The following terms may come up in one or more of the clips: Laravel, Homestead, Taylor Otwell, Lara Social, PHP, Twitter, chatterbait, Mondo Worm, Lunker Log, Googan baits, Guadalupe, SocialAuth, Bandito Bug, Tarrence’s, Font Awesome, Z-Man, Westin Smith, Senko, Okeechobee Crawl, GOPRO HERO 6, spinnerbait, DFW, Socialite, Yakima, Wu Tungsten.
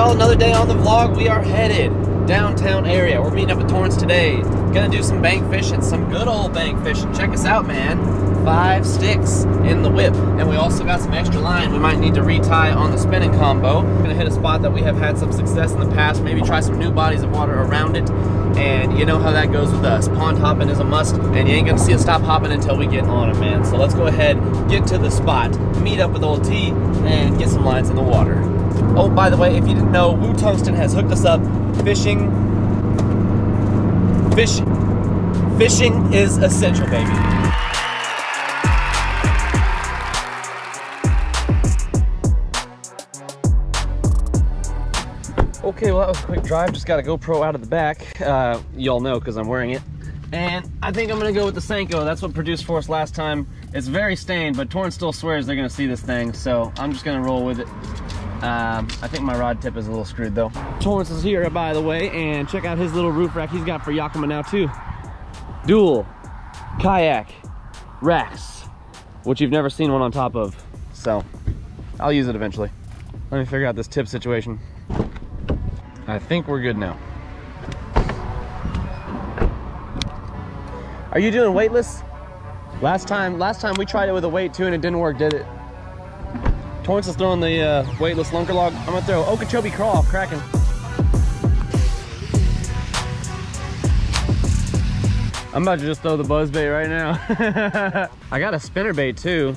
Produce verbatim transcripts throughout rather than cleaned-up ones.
y'all, another day on the vlog. We are headed downtown area. We're meeting up at Torrance today. Gonna do some bank fishing, some good old bank fishing. Check us out, man. Five sticks in the whip. And we also got some extra line. We might need to retie on the spinning combo. Gonna hit a spot that we have had some success in the past. Maybe try some new bodies of water around it. And you know how that goes with us. Pond hopping is a must, and you ain't gonna see us stop hopping until we get on it, man. So let's go ahead, get to the spot, meet up with old T, and get some lines in the water. Oh, by the way, if you didn't know, Wu Tungsten has hooked us up. Fishing, fish, fishing is essential, baby. Okay, well that was a quick drive. Just got a GoPro out of the back. Uh, y'all know because I'm wearing it. And I think I'm gonna go with the Senko. That's what produced for us last time. It's very stained, but Torrance still swears they're gonna see this thing. So I'm just gonna roll with it. Um, I think my rod tip is a little screwed though. Torrance is here, by the way, and check out his little roof rack he's got for Yakima now too. Dual kayak racks, which you've never seen one on top of. So I'll use it eventually. Let me figure out this tip situation. I think we're good now. Are you doing weightless? Last time, last time we tried it with a weight too and it didn't work, did it? Torrance is throwing the uh, weightless Lunker Log. I'm gonna throw Okeechobee Crawl off Kraken. I'm about to just throw the buzz bait right now. I got a spinner bait too.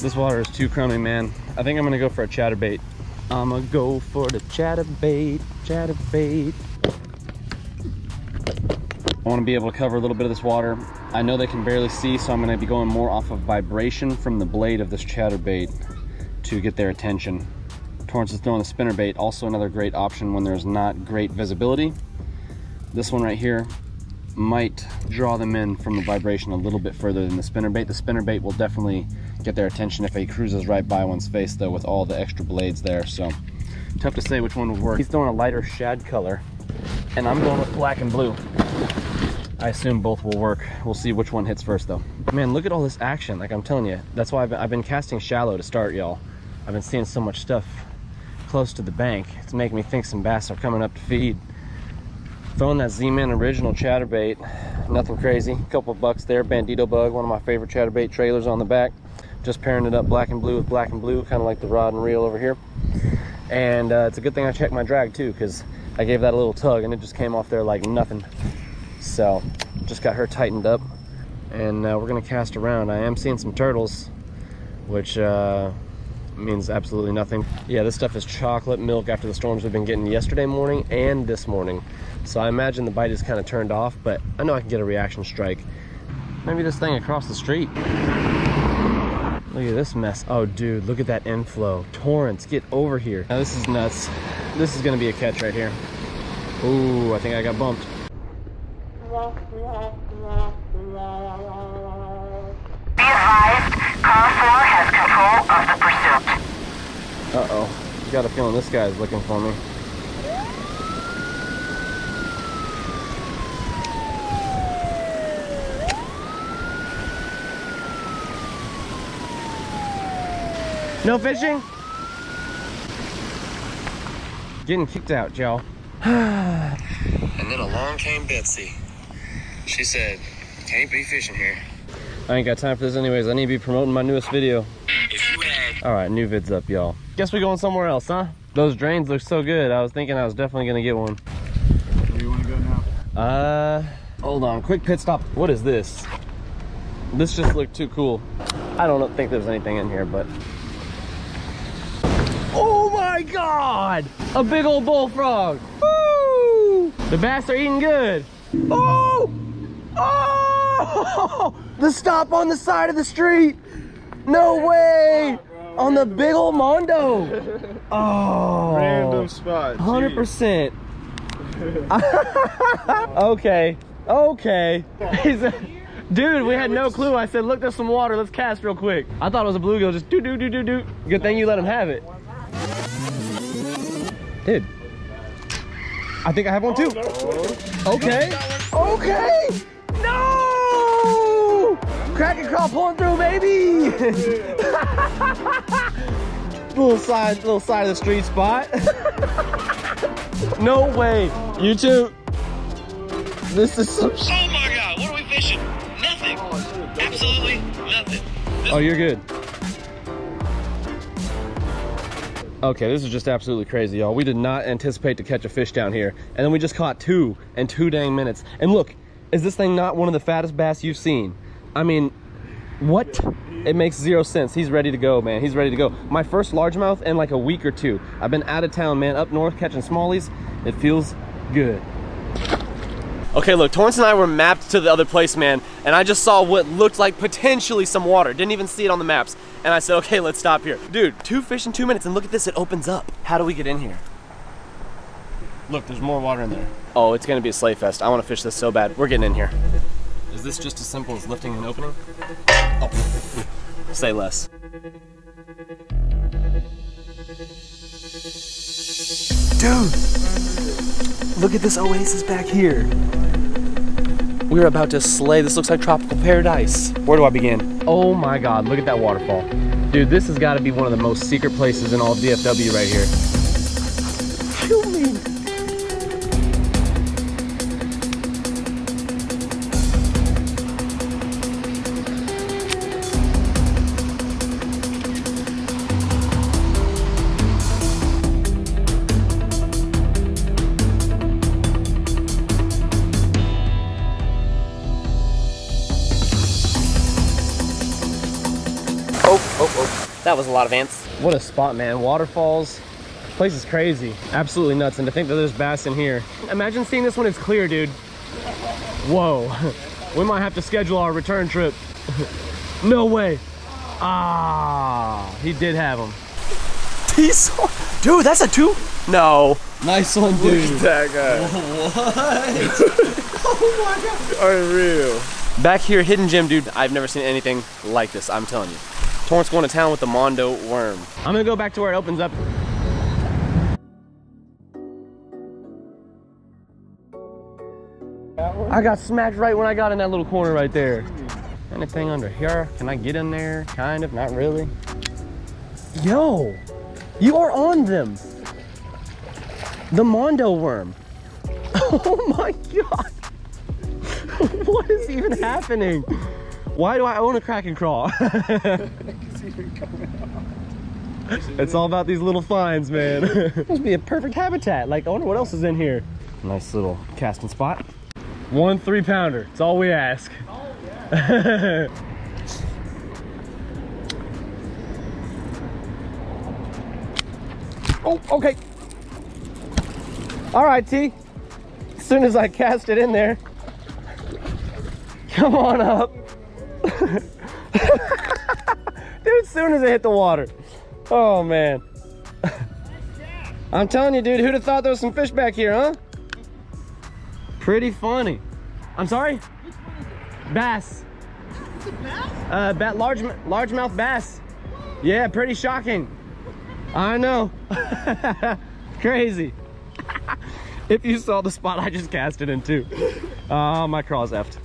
This water is too crummy, man. I think I'm gonna go for a chatterbait. I'm gonna go for the chatterbait, chatterbait. I wanna be able to cover a little bit of this water. I know they can barely see, so I'm gonna be going more off of vibration from the blade of this chatterbait to get their attention. Torrance is throwing a spinnerbait, also another great option when there's not great visibility. This one right here might draw them in from the vibration a little bit further than the spinnerbait. The spinnerbait will definitely get their attention if he cruises right by one's face though with all the extra blades there, so tough to say which one would work. He's throwing a lighter shad color and I'm going with black and blue. I assume both will work. We'll see which one hits first though. Man, look at all this action. Like I'm telling you, that's why I've been, I've been casting shallow to start, y'all. I've been seeing so much stuff close to the bank. It's making me think some bass are coming up to feed. Throwing that Z-Man original chatterbait, nothing crazy. Couple bucks there, Bandito Bug, one of my favorite chatterbait trailers on the back. Just pairing it up black and blue with black and blue, kind of like the rod and reel over here. And uh, it's a good thing I checked my drag too, because I gave that a little tug and it just came off there like nothing. So, just got her tightened up. And uh, we're gonna cast around. I am seeing some turtles, which uh, means absolutely nothing. Yeah, this stuff is chocolate milk after the storms we've been getting yesterday morning and this morning. So I imagine the bite is kind of turned off, but I know I can get a reaction strike. Maybe this thing across the street. Look at this mess. Oh dude, look at that inflow. Torrance, get over here. Now this is nuts. This is gonna be a catch right here. Ooh, I think I got bumped. Be advised, Call four has control of the pursuit. Uh-oh, I got a feeling this guy's looking for me. No fishing? Getting kicked out, y'all. And then along came Betsy. She said, can't be fishing here. I ain't got time for this anyways. I need to be promoting my newest video. If you had. All right, new vid's up, y'all. Guess we're going somewhere else, huh? Those drains look so good. I was thinking I was definitely gonna get one. Where do you wanna go now? Uh, hold on, quick pit stop. What is this? This just looked too cool. I don't think there's anything in here, but. Oh my God! A big old bullfrog. Woo! The bass are eating good. Oh! Oh! The stop on the side of the street. No way! Spot, on the big old Mondo. Oh! Random spot. one hundred percent. Okay. Okay. He's a, dude, we had no clue. I said, look, there's some water. Let's cast real quick. I thought it was a bluegill. Just do do do do do. Good thing you let him have it. Dude, I think I have one too. Okay, okay, no! Crack and crawl, pulling through, baby! little side, little side of the street spot. No way, you two. This is some. Oh my God, what are we fishing? Nothing. Absolutely nothing. This oh, you're good. Okay, this is just absolutely crazy, y'all. We did not anticipate to catch a fish down here, and then we just caught two in two dang minutes. And look, is this thing not one of the fattest bass you've seen? I mean, what? It makes zero sense. He's ready to go, man. He's ready to go. My first largemouth in like a week or two. I've been out of town, man, up north catching smallies. It feels good. Okay, look, Torrance and I were mapped to the other place, man, and I just saw what looked like potentially some water. Didn't even see it on the maps. And I said, okay, let's stop here. Dude, two fish in two minutes, and look at this, it opens up. How do we get in here? Look, there's more water in there. Oh, it's gonna be a sleigh fest. I wanna fish this so bad. We're getting in here. Is this just as simple as lifting and opening? Oh, say less. Dude, look at this oasis back here. We're about to slay. This looks like tropical paradise. Where do I begin? Oh my God, look at that waterfall. Dude, this has gotta be one of the most secret places in all of D F W right here. Kill me. That was a lot of ants. What a spot, man. Waterfalls. This place is crazy. Absolutely nuts. And to think that there's bass in here. Imagine seeing this when it's clear, dude. Whoa. We might have to schedule our return trip. No way. Ah, he did have them. Dude, that's a two? No. Nice one, dude. Look at that guy. What? Oh my God. Unreal. Back here, hidden gem, dude. I've never seen anything like this, I'm telling you. Torrance going to town with the Mondo Worm. I'm gonna go back to where it opens up. I got smacked right when I got in that little corner right there. Anything under here? Can I get in there? Kind of, not really. Yo, you are on them. The Mondo Worm. Oh my God. What is even happening? Why do I own a crack and crawl? It's all about these little finds, man. This must be a perfect habitat. Like, I wonder what else is in here. Nice little casting spot. One three pounder. It's all we ask. Oh, yeah. Oh, okay. All right, T. As soon as I cast it in there, come on up. Dude, as soon as it hit the water. Oh, man. I'm telling you, dude, who'd have thought there was some fish back here, huh? Pretty funny. I'm sorry? Bass. Uh, bat, large, largemouth bass. Yeah, pretty shocking. I know. Crazy. If you saw the spot I just cast it in, too. Uh, my craw's effed.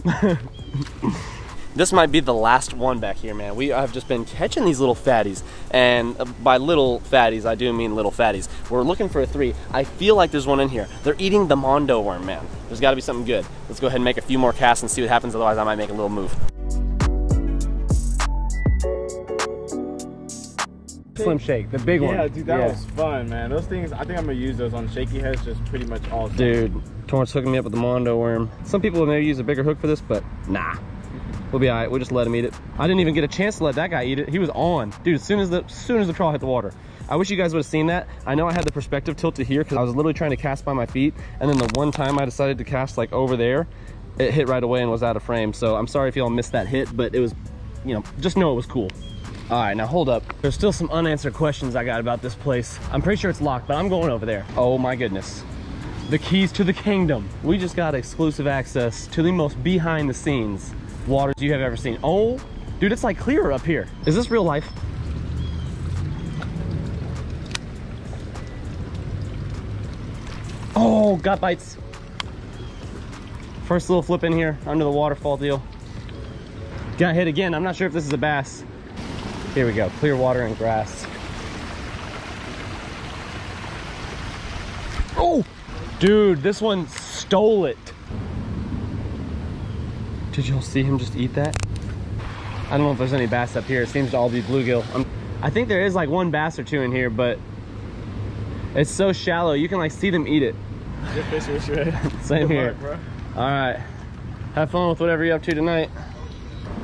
This might be the last one back here, man. We have just been catching these little fatties. And by little fatties, I do mean little fatties. We're looking for a three. I feel like there's one in here. They're eating the Mondo Worm, man. There's gotta be something good. Let's go ahead and make a few more casts and see what happens. Otherwise, I might make a little move. Slim Shake, the big one. Yeah, dude, that yeah. was fun, man. Those things, I think I'm gonna use those on shaky heads just pretty much all time. Dude, Torrance hooking me up with the Mondo Worm. Some people would maybe use a bigger hook for this, but nah. We'll be all right, we'll just let him eat it. I didn't even get a chance to let that guy eat it. He was on. Dude, as soon as the as soon as the trawl hit the water. I wish you guys would have seen that. I know I had the perspective tilted here because I was literally trying to cast by my feet. And then the one time I decided to cast like over there, it hit right away and was out of frame. So I'm sorry if y'all missed that hit, but it was, you know, just know it was cool. All right, now hold up. There's still some unanswered questions I got about this place. I'm pretty sure it's locked, but I'm going over there. Oh my goodness. The keys to the kingdom. We just got exclusive access to the most behind the scenes waters you have ever seen. Oh, dude, it's like clearer up here. Is this real life? Oh, got bites. First little flip in here under the waterfall deal. Got hit again. I'm not sure if this is a bass. Here we go. Clear water and grass. Oh, dude, this one stole it. Did y'all see him just eat that? I don't know if there's any bass up here. It seems to all be bluegill. I'm, I think there is like one bass or two in here, but it's so shallow. You can like see them eat it. Good fish, fish, right? Same here. Mark, all right. Have fun with whatever you're up to tonight.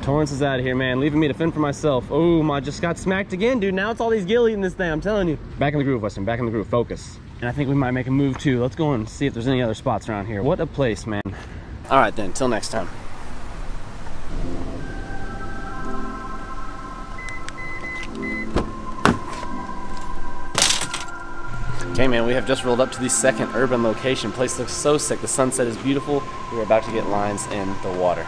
Torrance is out of here, man. Leaving me to fend for myself. Oh, I just got smacked again, dude. Now it's all these gill eating this thing. I'm telling you. Back in the groove, Westin. Back in the groove. Focus. And I think we might make a move too. Let's go and see if there's any other spots around here. What a place, man. All right then. Till next time. Okay, man, we have just rolled up to the second urban location. Place looks so sick. The sunset is beautiful. We're about to get lines in the water.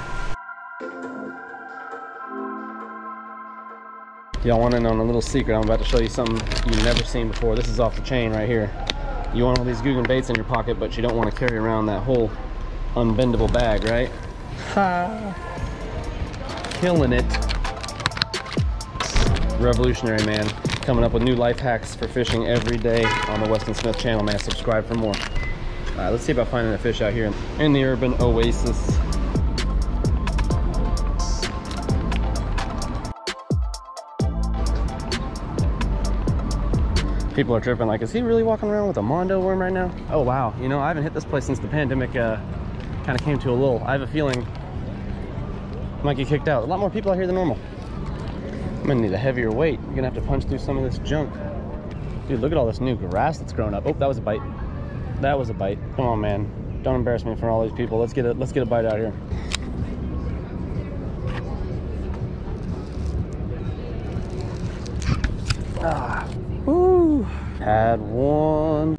Y'all want in on a little secret. I'm about to show you something you've never seen before. This is off the chain right here. You want all these Googan baits in your pocket, but you don't want to carry around that whole unbendable bag, right? Ha! Killing it. Revolutionary, man. Coming up with new life hacks for fishing every day on the Westin Smith channel, man. Subscribe for more. All right, let's see about finding a fish out here in the urban oasis. People are tripping like, is he really walking around with a Mondo worm right now? Oh, wow. You know, I haven't hit this place since the pandemic uh, kind of came to a lull. I have a feeling I might get kicked out. A lot more people out here than normal. I'm gonna need a heavier weight. You're gonna have to punch through some of this junk. Dude, look at all this new grass that's growing up. Oh, that was a bite. That was a bite. Come on, man. Don't embarrass me in front of all these people. Let's get a, let's get a bite out here. Ah, woo. Had one.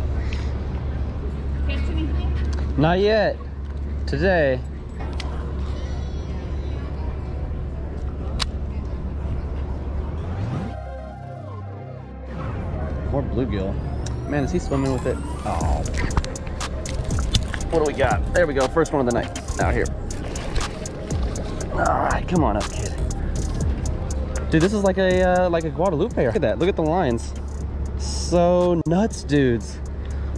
Catch anything? Not yet. Today. More bluegill. Man, is he swimming with it? Oh. What do we got? There we go. First one of the night. Out here. All right, come on up, kid. Dude, this is like a uh, like a Guadalupe. Look at that. Look at the lines. So nuts, dudes.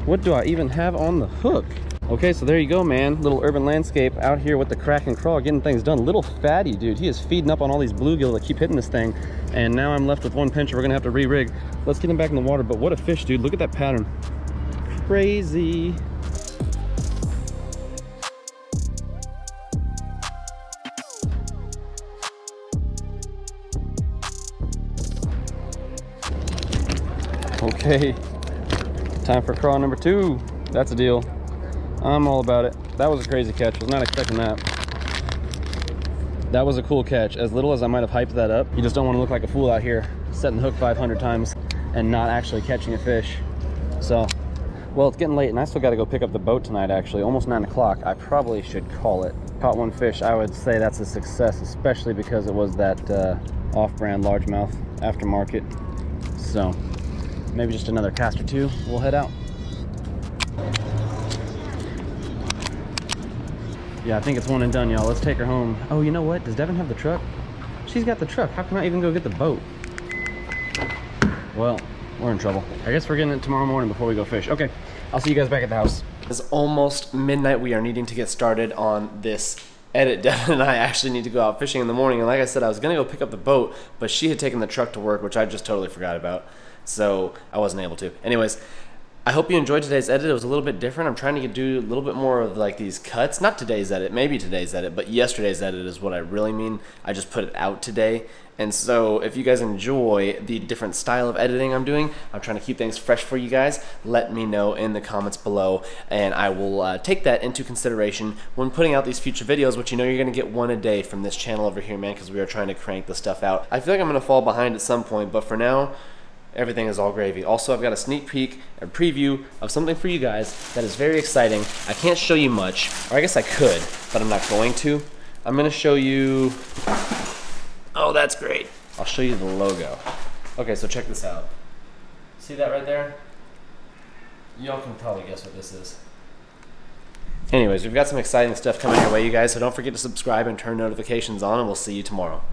What do I even have on the hook? Okay, so there you go, man. Little urban landscape out here with the crack and crawl, getting things done. Little fatty, dude. He is feeding up on all these bluegill that keep hitting this thing. And now I'm left with one pincher. We're gonna have to re-rig. Let's get him back in the water. But what a fish, dude. Look at that pattern. Crazy. Okay, time for crawl number two. That's a deal. I'm all about it. That was a crazy catch. I was not expecting that. That was a cool catch. As little as I might have hyped that up, you just don't want to look like a fool out here setting the hook five hundred times and not actually catching a fish. So, well, it's getting late and I still got to go pick up the boat tonight, actually. Almost nine o'clock. I probably should call it. Caught one fish. I would say that's a success, especially because it was that uh, off-brand largemouth aftermarket. So, maybe just another cast or two. We'll head out. Yeah, I think it's one and done, y'all. Let's take her home. Oh, you know what? Does Devin have the truck? She's got the truck. How can I even go get the boat? Well, we're in trouble. I guess we're getting it tomorrow morning before we go fish. Okay, I'll see you guys back at the house. It's almost midnight. We are needing to get started on this edit. Devin and I actually need to go out fishing in the morning. And like I said, I was going to go pick up the boat, but she had taken the truck to work, which I just totally forgot about. So I wasn't able to. Anyways. I hope you enjoyed today's edit. It was a little bit different. I'm trying to do a little bit more of like these cuts. Not today's edit, maybe today's edit, but yesterday's edit is what I really mean. I just put it out today. And so if you guys enjoy the different style of editing I'm doing, I'm trying to keep things fresh for you guys. Let me know in the comments below, and I will uh, take that into consideration when putting out these future videos, which you know you're going to get one a day from this channel over here, man, because we are trying to crank the stuff out. I feel like I'm going to fall behind at some point, but for now, everything is all gravy. Also, I've got a sneak peek, a preview of something for you guys that is very exciting. I can't show you much, or I guess I could, but I'm not going to. I'm gonna show you, oh, that's great. I'll show you the logo. Okay, so check this out. See that right there? Y'all can probably guess what this is. Anyways, we've got some exciting stuff coming your way, you guys, so don't forget to subscribe and turn notifications on, and we'll see you tomorrow.